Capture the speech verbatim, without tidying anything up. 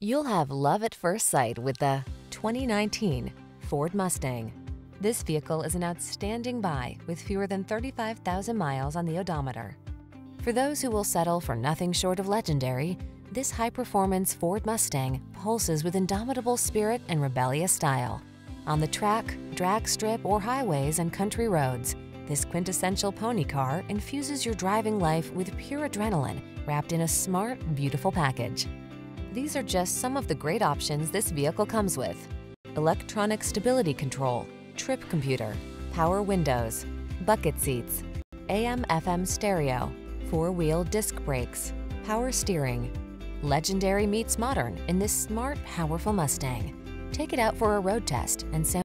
You'll have love at first sight with the twenty nineteen Ford Mustang. This vehicle is an outstanding buy with fewer than thirty-five thousand miles on the odometer. For those who will settle for nothing short of legendary, this high-performance Ford Mustang pulses with indomitable spirit and rebellious style. On the track, drag strip, or highways and country roads, this quintessential pony car infuses your driving life with pure adrenaline wrapped in a smart, beautiful package. These are just some of the great options this vehicle comes with: electronic stability control, trip computer, power windows, bucket seats, A M F M stereo, four-wheel disc brakes, power steering. Legendary meets modern in this smart, powerful Mustang. Take it out for a road test and sample